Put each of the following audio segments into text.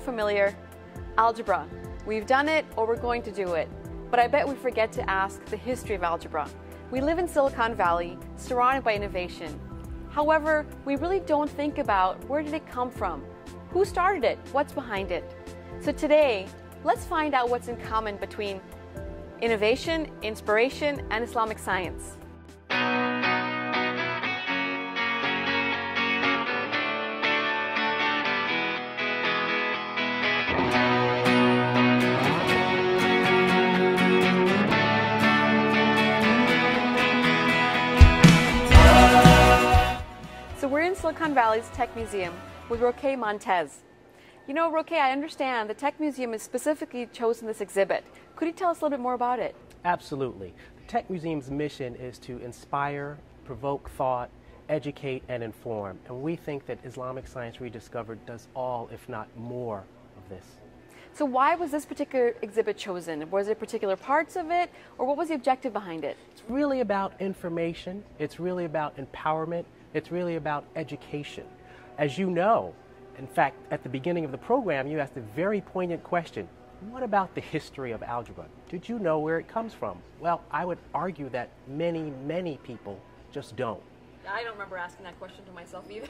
look familiar? Algebra. We've done it, or we're going to do it. But I bet we forget to ask the history of algebra. We live in Silicon Valley, surrounded by innovation. However, we really don't think about where did it come from? Who started it? What's behind it? So today, let's find out what's in common between innovation, inspiration, and Islamic science. So we're in Silicon Valley's Tech Museum with Roqua Montez. You know, Roqua, I understand the Tech Museum has specifically chosen this exhibit. Could you tell us a little bit more about it? Absolutely. The Tech Museum's mission is to inspire, provoke thought, educate, and inform. And we think that Islamic Science Rediscovered does all, if not more, of this. So why was this particular exhibit chosen? Was it particular parts of it, or what was the objective behind it? It's really about information. It's really about empowerment. It's really about education. As you know, in fact, at the beginning of the program, you asked a very poignant question. What about the history of algebra? Did you know where it comes from? Well, I would argue that many, many people just don't. I don't remember asking that question to myself either.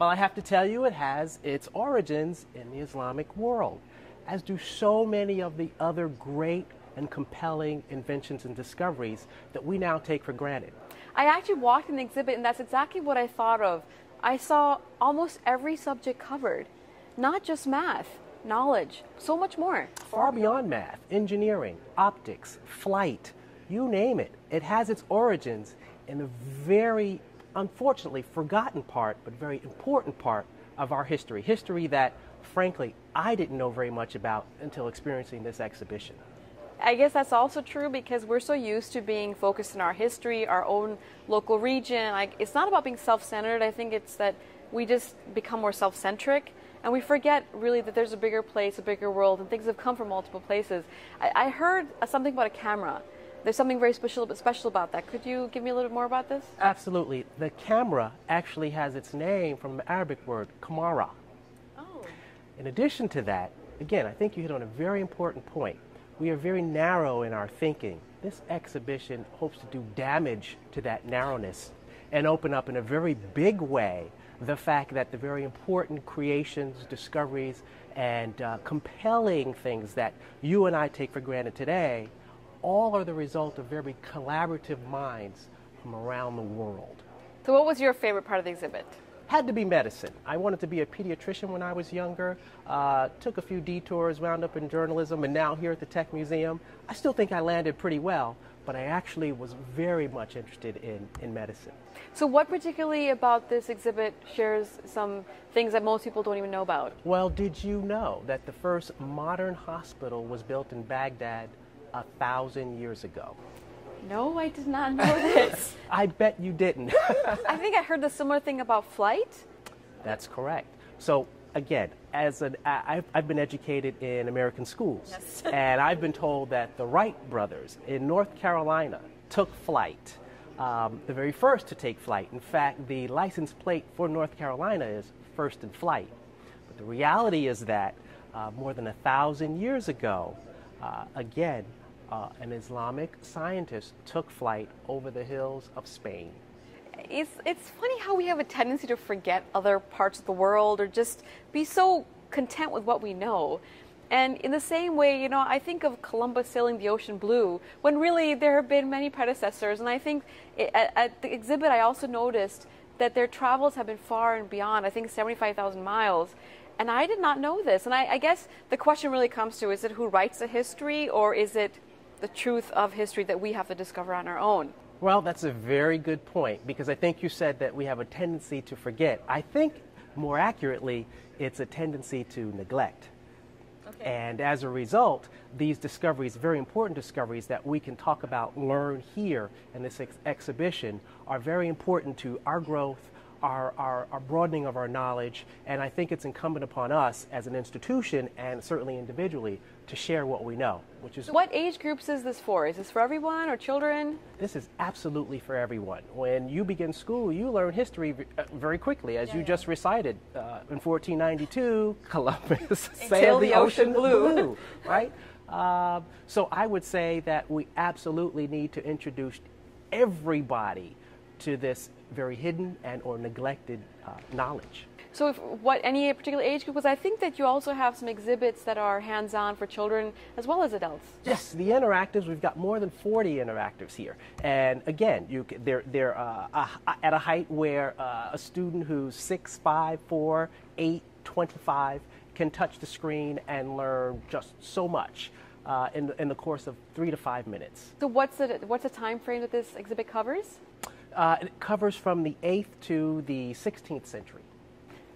Well, I have to tell you, it has its origins in the Islamic world, as do so many of the other great and compelling inventions and discoveries that we now take for granted. I actually walked in the exhibit, and that's exactly what I thought of. I saw almost every subject covered, not just math, knowledge, so much more. Far beyond math, engineering, optics, flight, you name it. It has its origins in the very, unfortunately, forgotten part, but very important part of our history. History that, frankly, I didn't know very much about until experiencing this exhibition. I guess that's also true because we're so used to being focused on our history, our own local region. Like, it's not about being self-centered. I think it's that we just become more self-centric and we forget really that there's a bigger place, a bigger world, and things have come from multiple places. I heard something about a camera. There's something very special about that. Could you give me a little bit more about this? Absolutely. The camera actually has its name from the Arabic word, kamara. Oh. In addition to that, again, I think you hit on a very important point. We are very narrow in our thinking. This exhibition hopes to do damage to that narrowness and open up in a very big way the fact that the very important creations, discoveries, and compelling things that you and I take for granted today all are the result of very collaborative minds from around the world. So what was your favorite part of the exhibit? Had to be medicine. I wanted to be a pediatrician when I was younger, took a few detours, wound up in journalism, and now here at the Tech Museum. I still think I landed pretty well, but I actually was very much interested in medicine. So what particularly about this exhibit shares some things that most people don't even know about? Well, did you know that the first modern hospital was built in Baghdad 1,000 years ago? No, I did not know this. I bet you didn't. I think I heard the similar thing about flight. That's correct. So again, as I've been educated in American schools, yes. And I've been told that the Wright brothers in North Carolina took flight, the very first to take flight. In fact, the license plate for North Carolina is first in flight. But the reality is that more than 1,000 years ago, again, an Islamic scientist took flight over the hills of Spain. It's funny how we have a tendency to forget other parts of the world or just be so content with what we know. And in the same way, you know, I think of Columbus sailing the ocean blue when really there have been many predecessors. And I think at the exhibit I also noticed that their travels have been far and beyond, I think 75,000 miles. And I did not know this. And I guess the question really comes to, is it who writes the history, or is it the truth of history that we have to discover on our own? Well, that's a very good point, because I think you said that we have a tendency to forget. I think more accurately, it's a tendency to neglect. Okay. And as a result, these discoveries, very important discoveries that we can talk about, learn here in this exhibition, are very important to our growth, our broadening of our knowledge, and I think it's incumbent upon us as an institution and certainly individually to share what we know, which is... What age groups is this for? Is this for everyone or children? This is absolutely for everyone. When you begin school, you learn history very quickly, as you just recited. In 1492, Columbus sailed the ocean blue, right? So I would say that we absolutely need to introduce everybody to this very hidden and or neglected knowledge. So any particular age group? Because I think that you also have some exhibits that are hands-on for children as well as adults. Yes, the interactives, we've got more than 40 interactives here. And again, they're at a height where a student who's 6, 5, 4, 8, 25 can touch the screen and learn just so much in the course of 3 to 5 minutes. So what's the time frame that this exhibit covers? It covers from the 8th to the 16th century.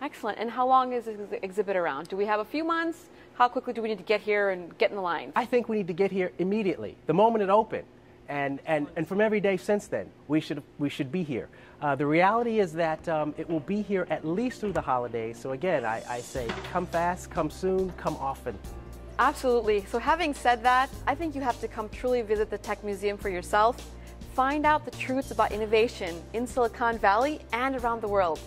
Excellent. And how long is this exhibit around? Do we have a few months? How quickly do we need to get here and get in the line? I think we need to get here immediately, the moment it opened. And from every day since then, we should be here. The reality is that it will be here at least through the holidays. So again, I say come fast, come soon, come often. Absolutely. So having said that, I think you have to come truly visit the Tech Museum for yourself. Find out the truths about innovation in Silicon Valley and around the world.